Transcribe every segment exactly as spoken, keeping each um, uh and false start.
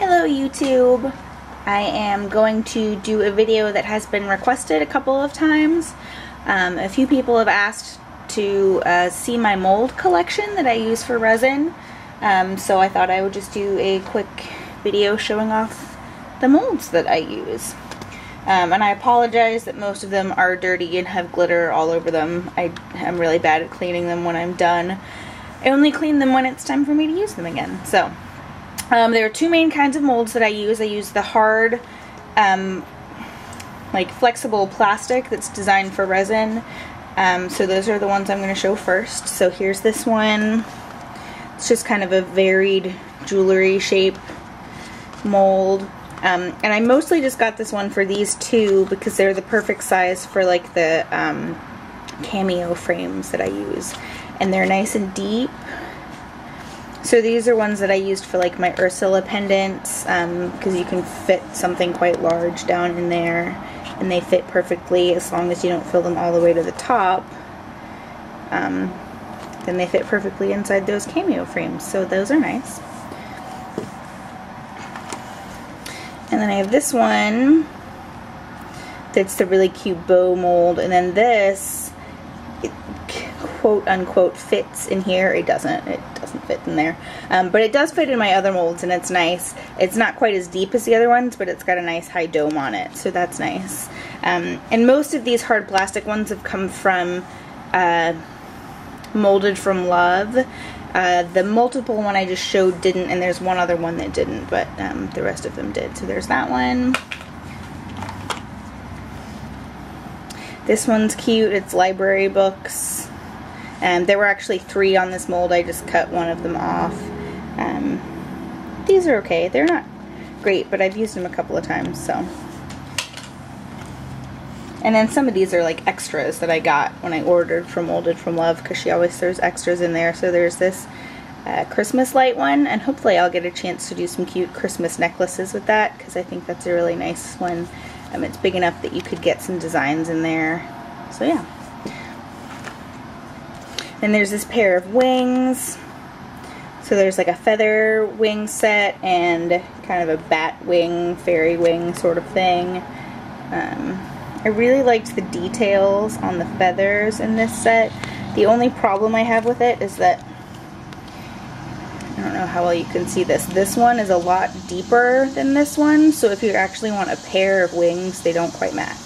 Hello YouTube! I am going to do a video that has been requested a couple of times. Um, a few people have asked to uh, see my mold collection that I use for resin, um, so I thought I would just do a quick video showing off the molds that I use. Um, and I apologize that most of them are dirty and have glitter all over them. I am really bad at cleaning them when I'm done. I only clean them when it's time for me to use them again. So um, there are two main kinds of molds that I use. I use the hard, um, like flexible plastic that's designed for resin. Um, so those are the ones I'm going to show first. So here's this one. It's just kind of a varied jewelry shape mold. Um, and I mostly just got this one for these two because they're the perfect size for like the um, cameo frames that I use. And they're nice and deep. So these are ones that I used for like my Ursula pendants, because um, you can fit something quite large down in there. And they fit perfectly as long as you don't fill them all the way to the top. Um, then they fit perfectly inside those cameo frames. So those are nice. And then I have this one that's the really cute bow mold, and then this, it quote unquote fits in here. It doesn't. It doesn't fit in there. Um, but it does fit in my other molds, and it's nice. It's not quite as deep as the other ones, but it's got a nice high dome on it, so that's nice. Um, and most of these hard plastic ones have come from uh, Molded from Love. Uh, the multiple one I just showed didn't, and there's one other one that didn't, but um, the rest of them did. So there's that one. This one's cute. It's library books. Um, there were actually three on this mold. I just cut one of them off. Um, these are okay. They're not great, but I've used them a couple of times. So, and then some of these are like extras that I got when I ordered from Molded from Love, because she always throws extras in there. So there's this uh, Christmas light one, and hopefully I'll get a chance to do some cute Christmas necklaces with that, because I think that's a really nice one. Um, it's big enough that you could get some designs in there. So yeah. Then there's this pair of wings. So there's like a feather wing set and kind of a bat wing, fairy wing sort of thing. Um, I really liked the details on the feathers in this set. The only problem I have with it is that, I don't know how well you can see this, this one is a lot deeper than this one, so if you actually want a pair of wings, they don't quite match.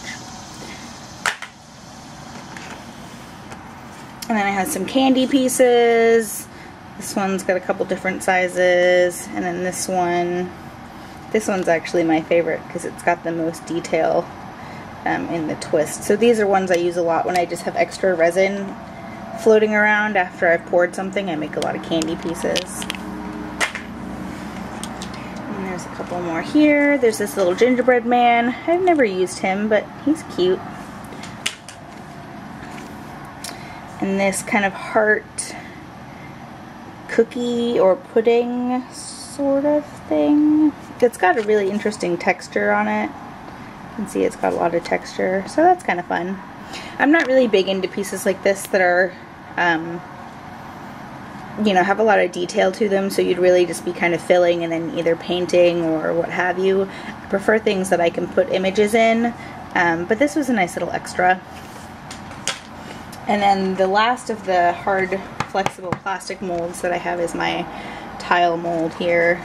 And then I have some candy pieces. This one's got a couple different sizes, and then this one, this one's actually my favorite because it's got the most detail Um, in the twist. So these are ones I use a lot when I just have extra resin floating around after I've poured something. I make a lot of candy pieces. And there's a couple more here. There's this little gingerbread man. I've never used him, but he's cute. And this kind of heart cookie or pudding sort of thing. It's got a really interesting texture on it. You can see it's got a lot of texture, so that's kind of fun. I'm not really big into pieces like this that are, um, you know, have a lot of detail to them, so you'd really just be kind of filling and then either painting or what have you. I prefer things that I can put images in, um, but this was a nice little extra. And then the last of the hard, flexible plastic molds that I have is my tile mold here.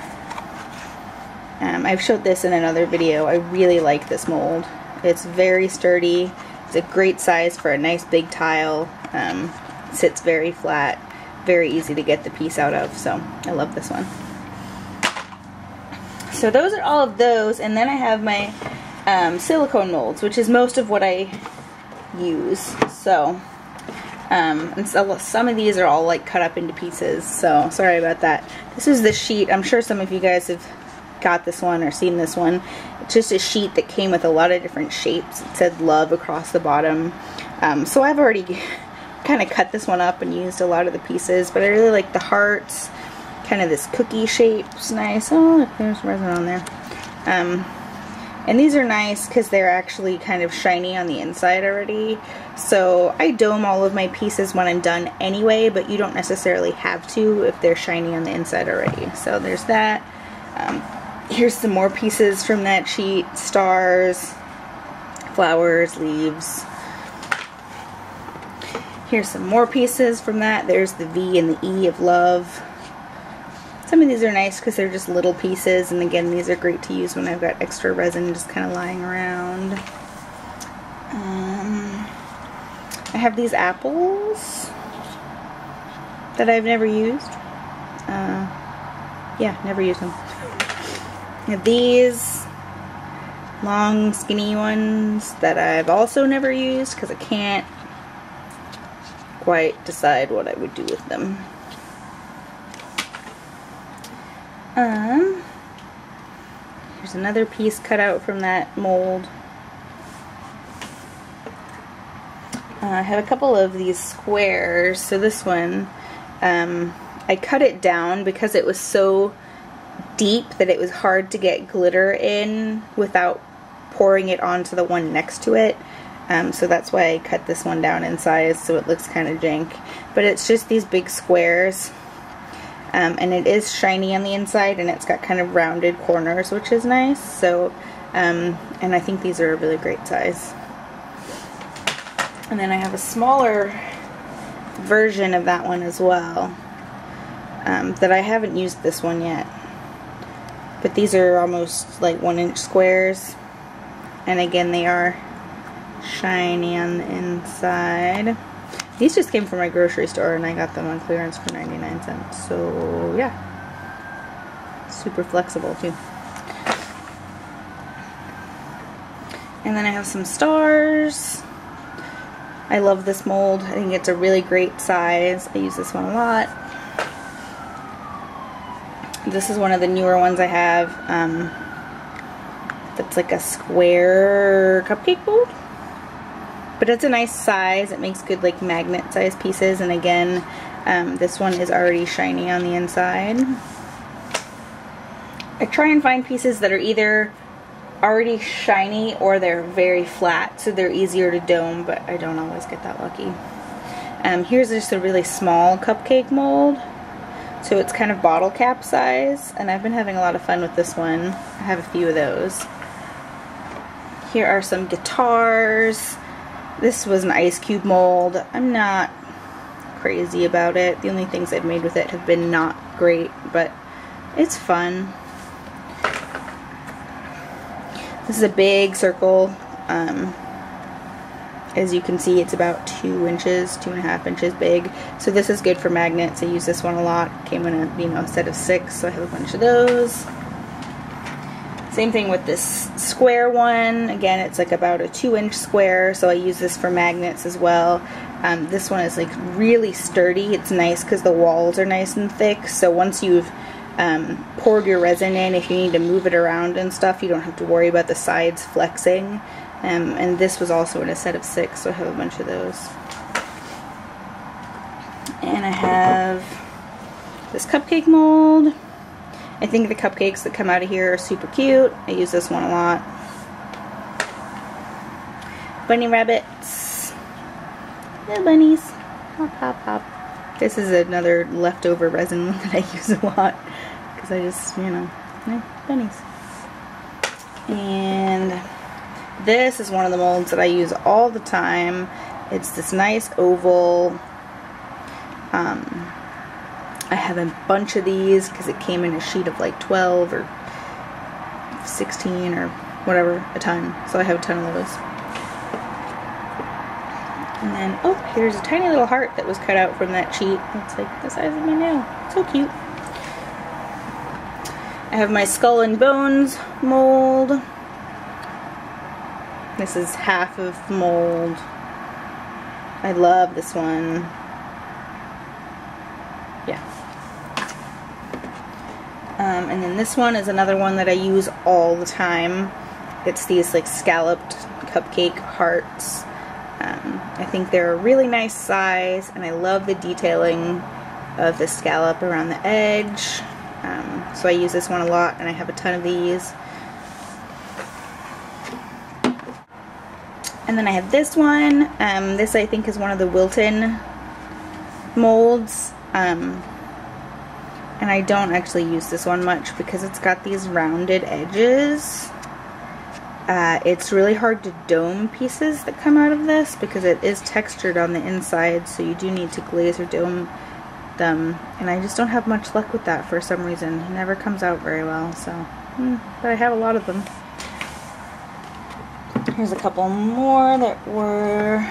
Um, I've showed this in another video. I really like this mold. It's very sturdy. It's a great size for a nice big tile. Um, sits very flat. Very easy to get the piece out of. So I love this one. So those are all of those. And then I have my um, silicone molds, which is most of what I use. So, um, and so some of these are all like cut up into pieces. So sorry about that. This is the sheet. I'm sure some of you guys have got this one or seen this one. It's just a sheet that came with a lot of different shapes. It said love across the bottom. Um, so I've already kind of cut this one up and used a lot of the pieces, but I really like the hearts. Kind of this cookie shape's nice. Oh, look, there's resin on there. Um, and these are nice because they're actually kind of shiny on the inside already. So I dome all of my pieces when I'm done anyway, but you don't necessarily have to if they're shiny on the inside already. So there's that. Um, Here's some more pieces from that sheet. Stars, flowers, leaves. Here's some more pieces from that. There's the V and the E of love. Some of these are nice because they're just little pieces, and again, these are great to use when I've got extra resin just kind of lying around. Um, I have these apples that I've never used. Uh, yeah, never used them. I have these long skinny ones that I've also never used because I can't quite decide what I would do with them. Um, here's another piece cut out from that mold. Uh, I have a couple of these squares. So this one, um, I cut it down because it was so deep that it was hard to get glitter in without pouring it onto the one next to it. Um, so that's why I cut this one down in size so it looks kind of jank. But it's just these big squares. Um, and it is shiny on the inside, and it's got kind of rounded corners, which is nice. So, um, and I think these are a really great size. And then I have a smaller version of that one as well, um, that I haven't used this one yet. But these are almost like one inch squares, and again, they are shiny on the inside. These just came from my grocery store, and I got them on clearance for ninety-nine cents. So, yeah. Super flexible, too. And then I have some stars. I love this mold. I think it's a really great size. I use this one a lot. This is one of the newer ones I have. Um, that's like a square cupcake mold. But it's a nice size. It makes good like magnet size pieces, and again, um, this one is already shiny on the inside. I try and find pieces that are either already shiny or they're very flat, so they're easier to dome, but I don't always get that lucky. Um, here's just a really small cupcake mold. So it's kind of bottle cap size, and I've been having a lot of fun with this one. I have a few of those. Here are some guitars. This was an ice cube mold. I'm not crazy about it. The only things I've made with it have been not great, but it's fun. This is a big circle. Um, as you can see, it's about two inches, two and a half inches big. So this is good for magnets. I use this one a lot. It came in a you know a set of six, so I have a bunch of those. Same thing with this square one. Again, it's like about a two inch square, so I use this for magnets as well. Um, this one is like really sturdy. It's nice because the walls are nice and thick, so once you've um, poured your resin in, if you need to move it around and stuff, you don't have to worry about the sides flexing. Um, and this was also in a set of six, so I have a bunch of those. And I have this cupcake mold. I think the cupcakes that come out of here are super cute. I use this one a lot. Bunny rabbits. Little bunnies. Hop, hop, hop. This is another leftover resin that I use a lot because I just, you know, bunnies. And this is one of the molds that I use all the time. It's this nice oval. Um... I have a bunch of these because it came in a sheet of like twelve or sixteen or whatever, a ton. So I have a ton of those. And then, oh, here's a tiny little heart that was cut out from that sheet. It's like the size of me now. So cute. I have my Skull and Bones mold. This is half of the mold. I love this one. Um, and then this one is another one that I use all the time. It's these like scalloped cupcake hearts. Um, I think they're a really nice size, and I love the detailing of the scallop around the edge. Um, so I use this one a lot, and I have a ton of these. And then I have this one. Um, this I think is one of the Wilton molds. Um, And I don't actually use this one much because it's got these rounded edges. Uh, it's really hard to dome pieces that come out of this because it is textured on the inside, so you do need to glaze or dome them. And I just don't have much luck with that for some reason. It never comes out very well, so. Mm, but I have a lot of them. Here's a couple more that were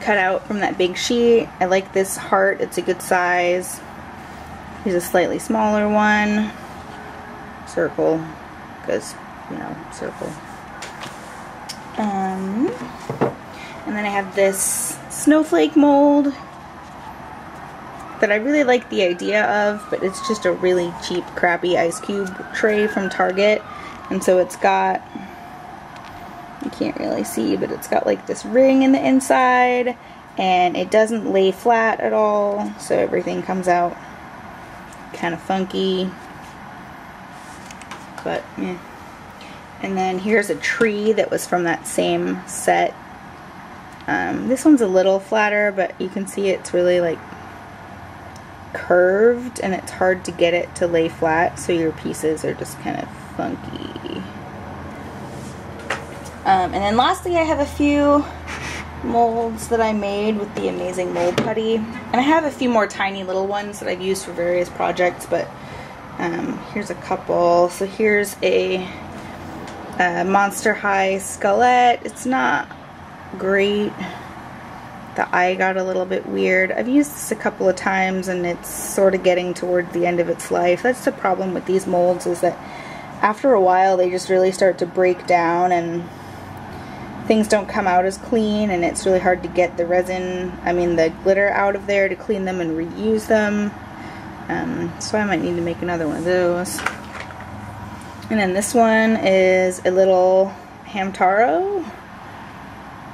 cut out from that big sheet. I like this heart, it's a good size. Here's a slightly smaller one. Circle, because, you know, circle. Um, and then I have this snowflake mold that I really like the idea of, but it's just a really cheap, crappy ice cube tray from Target. And so it's got, you can't really see, but it's got like this ring in the inside, and it doesn't lay flat at all, so everything comes out kind of funky, but yeah. And then here's a tree that was from that same set. Um, this one's a little flatter, but you can see it's really like curved, and it's hard to get it to lay flat, so your pieces are just kind of funky. Um, and then lastly, I have a few molds that I made with the amazing mold putty, and I have a few more tiny little ones that I've used for various projects, but um, here's a couple. So here's a uh, Monster High Skullette. It's not great. The eye got a little bit weird. I've used this a couple of times, and it's sort of getting towards the end of its life. That's the problem with these molds, is that after a while they just really start to break down, and things don't come out as clean, and it's really hard to get the resin, I mean the glitter, out of there to clean them and reuse them. Um, so I might need to make another one of those. And then this one is a little Hamtaro.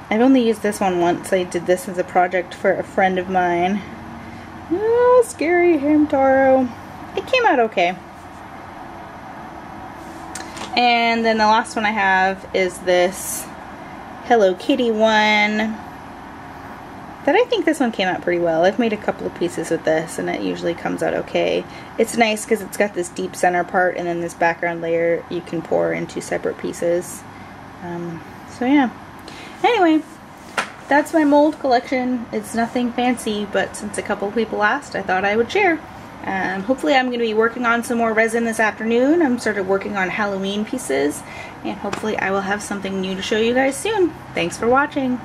I've only used this one once. I did this as a project for a friend of mine. Oh, scary Hamtaro. It came out okay. And then the last one I have is this Hello Kitty one that I think this one came out pretty well. I've made a couple of pieces with this, and it usually comes out okay. It's nice because it's got this deep center part, and then this background layer you can pour into separate pieces. Um, so yeah. Anyway, that's my mold collection. It's nothing fancy, but since a couple of people asked, I thought I would share. Um, hopefully I'm going to be working on some more resin this afternoon. I'm sort of working on Halloween pieces, and hopefully I will have something new to show you guys soon. Thanks for watching.